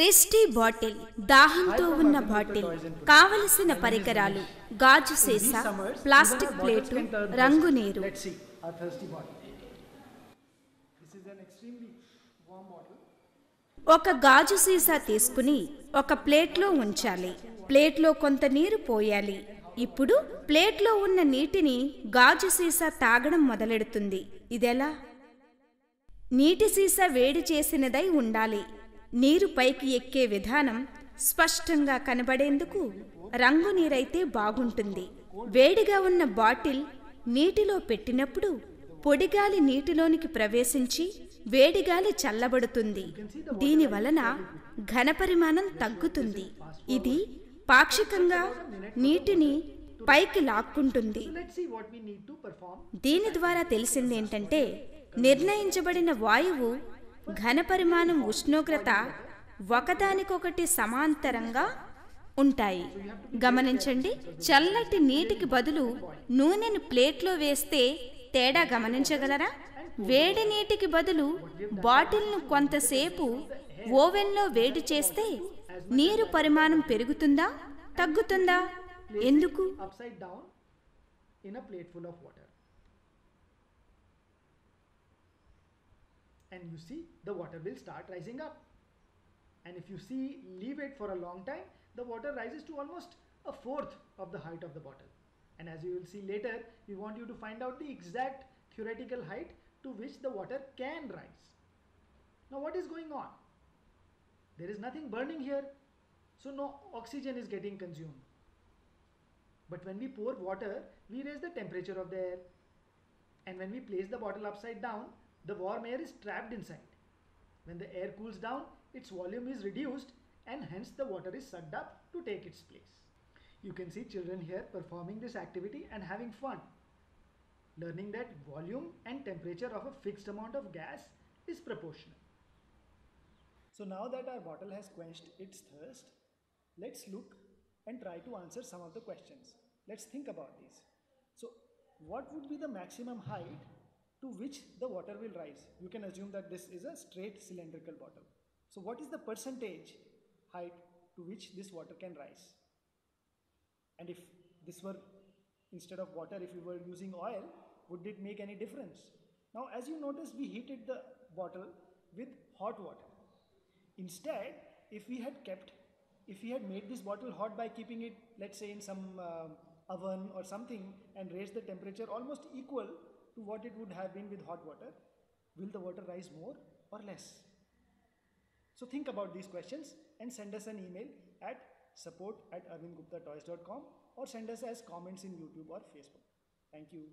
ప్రెస్టీ bottle, దాహంతో ఉన్న bottle, కావలసిన పరికరాలు, గాజు సీసా, ప్లాస్టిక్ ప్లేటు, రంగు నీరు. ఒక గాజు సీసా తీసుకుని ఒక ప్లేట్లో ఉంచాలి. ప్లేట్లో కొంత నీరు పోయాలి. ఇప్పుడు ప్లేట్లో ఉన్న నీటిని గాజు సీసా తాగడం మొదలెడుతుంది. ఇదెలా? నీటి సీసా వేడి చేసినదై ఉండాలి. నీరు పైకి ఎక్కే విధానం స్పష్టంగా కనబడేందుకు రంగు నీరైతే బాగుంటుంది. వేడిగా ఉన్న బాటిల్ నీటిలో పెట్టినప్పుడు పొడిగాలి నీటిలోనికి ప్రవేశించి వేడిగాలి చల్లబడుతుంది. దీని వలన ఘనపరిమాణం తగ్గుతుంది. ఇది పాక్షికంగా నీటిని పైకి లాక్కుంటుంది. దీని ద్వారా తెలిసిందేంటంటే నిర్ణయించబడిన వాయువు ఘనపరిమాణం ఉష్ణోగ్రత ఒకదానికొకటి సమాంతరంగా ఉంటాయి. గమనించండి, చల్లటి నీటికి బదులు నూనెను ప్లేట్లో వేస్తే తేడా గమనించగలరా? వేడి నీటికి బదులు బాటిల్ను కొంతసేపు ఓవెన్లో వేడి చేస్తే నీరు పరిమాణం పెరుగుతుందా, తగ్గుతుందా? ఎందుకు? And as you will see later, we want you to find out the exact theoretical height to which the water can rise. Now what is going on? There is nothing burning here, so no oxygen is getting consumed. But when we pour water, we raise the temperature of the air, and when we place the bottle upside down, the warm air is trapped inside. When the air cools down, its volume is reduced and hence the water is sucked up to take its place. You can see children here performing this activity and having fun, learning that volume and temperature of a fixed amount of gas is proportional. So now that our bottle has quenched its thirst, let's look and try to answer some of the questions. Let's think about these. So what would be the maximum height to which the water will rise? You can assume that this is a straight cylindrical bottle. So what is the percentage height to which this water can rise? And if this were, instead of water, if we were using oil, would it make any difference? Now, as you notice, we heated the bottle with hot water. Instead, if we had made this bottle hot by keeping it, let's say, in some oven or something, and raised the temperature almost equal to what it would have been with hot water, will the water rise more or less? So think about these questions and send us an email at support@arvindguptatoys.com or send us as comments in YouTube or Facebook. Thank you.